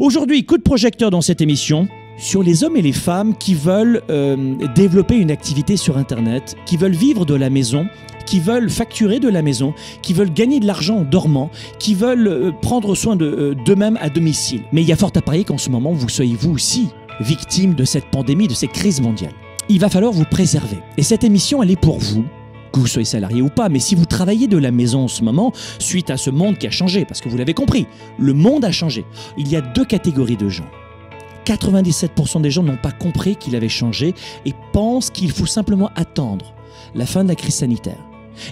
Aujourd'hui, coup de projecteur dans cette émission sur les hommes et les femmes qui veulent développer une activité sur Internet, qui veulent vivre de la maison, qui veulent facturer de la maison, qui veulent gagner de l'argent en dormant, qui veulent prendre soin d'eux-mêmes à domicile. Mais il y a fort à parier qu'en ce moment, vous soyez vous aussi victime de cette pandémie, de cette crise mondiale. Il va falloir vous préserver. Et cette émission, elle est pour vous. Que vous soyez salarié ou pas, mais si vous travaillez de la maison en ce moment, suite à ce monde qui a changé, parce que vous l'avez compris, le monde a changé. Il y a deux catégories de gens. 97% des gens n'ont pas compris qu'il avait changé et pensent qu'il faut simplement attendre la fin de la crise sanitaire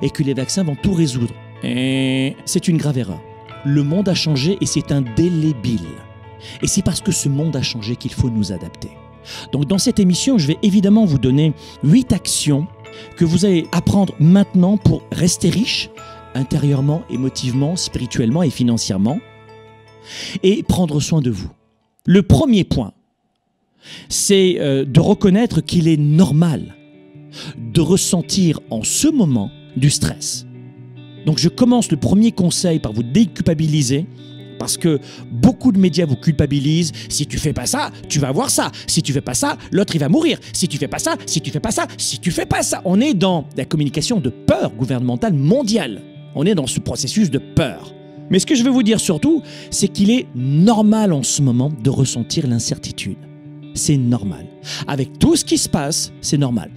et que les vaccins vont tout résoudre. C'est une grave erreur. Le monde a changé et c'est indélébile. Et c'est parce que ce monde a changé qu'il faut nous adapter. Donc dans cette émission, je vais évidemment vous donner 8 actions que vous allez apprendre maintenant pour rester riche, intérieurement, émotivement, spirituellement et financièrement, et prendre soin de vous. Le premier point, c'est de reconnaître qu'il est normal de ressentir en ce moment du stress. Donc je commence le premier conseil par vous déculpabiliser, parce que beaucoup de médias vous culpabilisent. Si tu fais pas ça, tu vas avoir ça. Si tu fais pas ça, l'autre il va mourir. Si tu fais pas ça, si tu fais pas ça, si tu fais pas ça. On est dans la communication de peur gouvernementale mondiale. On est dans ce processus de peur. Mais ce que je veux vous dire surtout, c'est qu'il est normal en ce moment de ressentir l'incertitude. C'est normal. Avec tout ce qui se passe, c'est normal.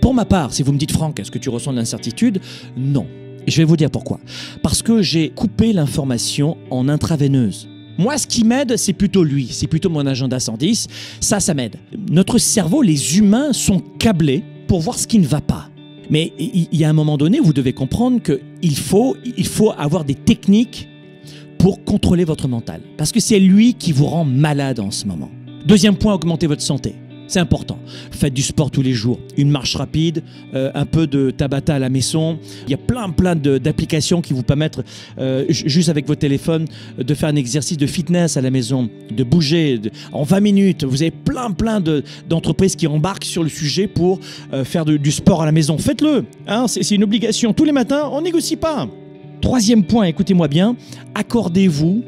Pour ma part, si vous me dites Franck, est-ce que tu ressens de l'incertitude? Non. Et je vais vous dire pourquoi. Parce que j'ai coupé l'information en intraveineuse. Moi, ce qui m'aide, c'est plutôt lui. C'est plutôt mon agenda 110. Ça m'aide. Notre cerveau, les humains, sont câblés pour voir ce qui ne va pas. Mais il y a un moment donné, vous devez comprendre qu'il faut avoir des techniques pour contrôler votre mental. Parce que c'est lui qui vous rend malade en ce moment. Deuxième point, augmenter votre santé. C'est important. Faites du sport tous les jours. Une marche rapide, un peu de Tabata à la maison. Il y a plein d'applications qui vous permettent, juste avec votre téléphone, de faire un exercice de fitness à la maison, de bouger en 20 minutes. Vous avez plein d'entreprises qui embarquent sur le sujet pour faire du sport à la maison. Faites-le, hein, c'est une obligation. Tous les matins, on négocie pas. Troisième point, écoutez-moi bien, accordez-vous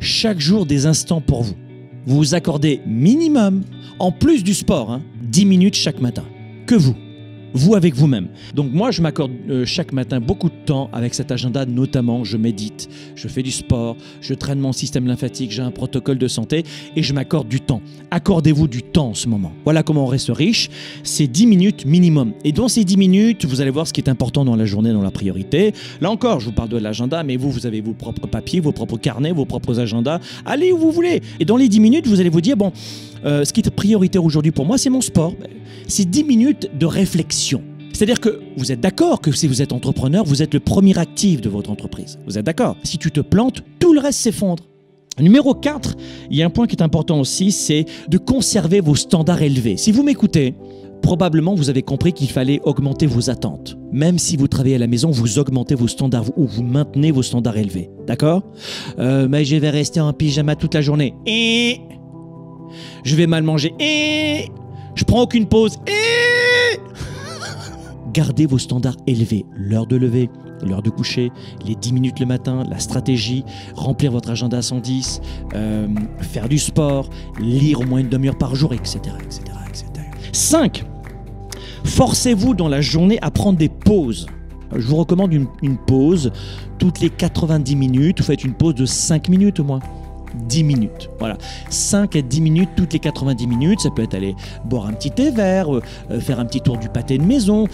chaque jour des instants pour vous. Vous vous accordez minimum, en plus du sport, 10 minutes chaque matin. Que vous avec vous-même. Donc moi, je m'accorde chaque matin beaucoup de temps avec cet agenda, notamment je médite, je fais du sport, je traîne mon système lymphatique, j'ai un protocole de santé et je m'accorde du temps. Accordez-vous du temps en ce moment. Voilà comment on reste riche, c'est 10 minutes minimum. Et dans ces 10 minutes, vous allez voir ce qui est important dans la journée, dans la priorité. Là encore, je vous parle de l'agenda, mais vous avez vos propres papiers, vos propres carnets, vos propres agendas. Allez où vous voulez. Et dans les 10 minutes, vous allez vous dire, bon, ce qui est prioritaire aujourd'hui pour moi, c'est mon sport. C'est 10 minutes de réflexion. C'est-à-dire que vous êtes d'accord que si vous êtes entrepreneur, vous êtes le premier actif de votre entreprise. Vous êtes d'accord? Si tu te plantes, tout le reste s'effondre. Numéro 4, il y a un point qui est important aussi, c'est de conserver vos standards élevés. Si vous m'écoutez, probablement vous avez compris qu'il fallait augmenter vos attentes. Même si vous travaillez à la maison, vous augmentez vos standards ou vous maintenez vos standards élevés. D'accord? Mais je vais rester en pyjama toute la journée. Et je vais mal manger. Et je prends aucune pause. Et gardez vos standards élevés. L'heure de lever, l'heure de coucher, les 10 minutes le matin, la stratégie, remplir votre agenda 110, faire du sport, lire au moins une demi-heure par jour, etc. 5. Forcez-vous dans la journée à prendre des pauses. Je vous recommande une pause toutes les 90 minutes. Vous faites une pause de 5 minutes au moins. 10 minutes, voilà. 5 à 10 minutes toutes les 90 minutes. Ça peut être aller boire un petit thé vert, faire un petit tour du pâté de maison,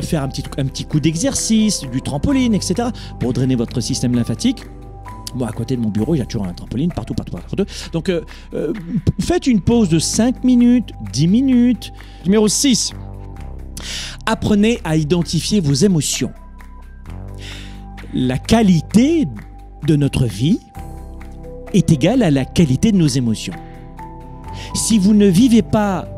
faire un petit coup d'exercice, du trampoline, etc. pour drainer votre système lymphatique. Moi, à côté de mon bureau, il y a toujours un trampoline partout. Donc, faites une pause de 5 minutes, 10 minutes. Numéro 6, apprenez à identifier vos émotions. La qualité de notre vie est égale à la qualité de nos émotions. Si vous ne vivez pas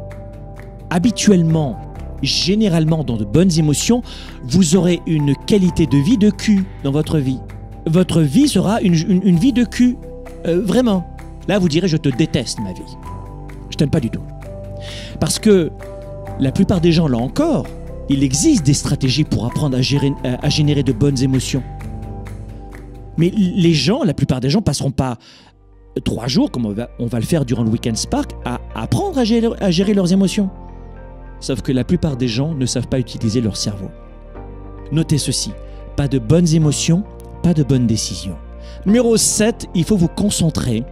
habituellement, généralement dans de bonnes émotions, vous aurez une qualité de vie de cul dans votre vie. Votre vie sera une vie de cul, vraiment. Là, vous direz, je te déteste ma vie. Je t'aime pas du tout. Parce que la plupart des gens, là encore, il existe des stratégies pour apprendre à générer de bonnes émotions. Mais les gens, la plupart des gens, passeront pas 3 jours, comme on va le faire durant le week-end Spark, à apprendre à gérer leurs émotions. Sauf que la plupart des gens ne savent pas utiliser leur cerveau. Notez ceci, pas de bonnes émotions, pas de bonnes décisions. Numéro 7, il faut vous concentrer.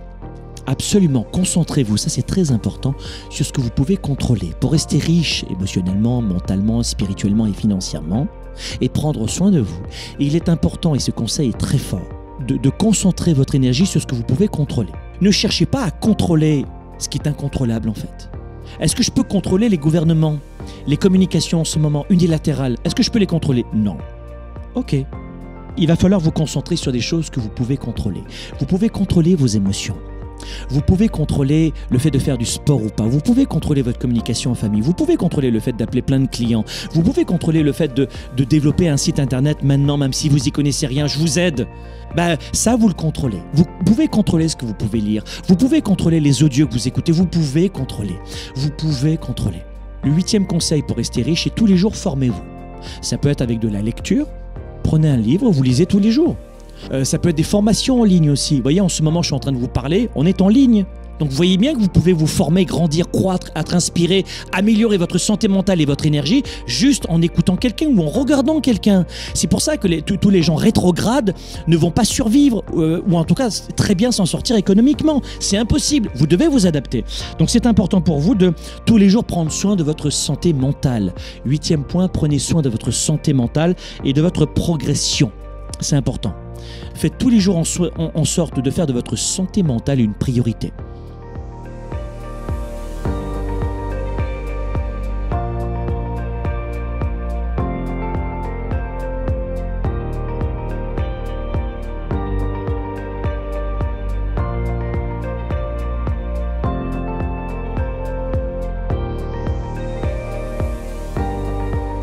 Absolument, concentrez-vous, ça c'est très important, sur ce que vous pouvez contrôler pour rester riche émotionnellement, mentalement, spirituellement et financièrement et prendre soin de vous. Et il est important, et ce conseil est très fort, de concentrer votre énergie sur ce que vous pouvez contrôler. Ne cherchez pas à contrôler ce qui est incontrôlable en fait. Est-ce que je peux contrôler les gouvernements, les communications en ce moment unilatérales? Est-ce que je peux les contrôler? Non. Ok. Il va falloir vous concentrer sur des choses que vous pouvez contrôler. Vous pouvez contrôler vos émotions. Vous pouvez contrôler le fait de faire du sport ou pas. Vous pouvez contrôler votre communication en famille. Vous pouvez contrôler le fait d'appeler plein de clients. Vous pouvez contrôler le fait de développer un site internet maintenant, même si vous n'y connaissez rien, je vous aide. Ben, ça, vous le contrôlez. Vous pouvez contrôler ce que vous pouvez lire. Vous pouvez contrôler les audios que vous écoutez. Vous pouvez contrôler. Vous pouvez contrôler. Le 8e conseil pour rester riche est tous les jours, formez-vous. Ça peut être avec de la lecture. Prenez un livre, vous lisez tous les jours. Ça peut être des formations en ligne aussi. Vous voyez, en ce moment, je suis en train de vous parler, on est en ligne. Donc, vous voyez bien que vous pouvez vous former, grandir, croître, être inspiré, améliorer votre santé mentale et votre énergie juste en écoutant quelqu'un ou en regardant quelqu'un. C'est pour ça que tous les gens rétrogrades ne vont pas survivre ou en tout cas très bien s'en sortir économiquement. C'est impossible. Vous devez vous adapter. Donc, c'est important pour vous de tous les jours prendre soin de votre santé mentale. 8e point, prenez soin de votre santé mentale et de votre progression. C'est important. Faites tous les jours en sorte de faire de votre santé mentale une priorité.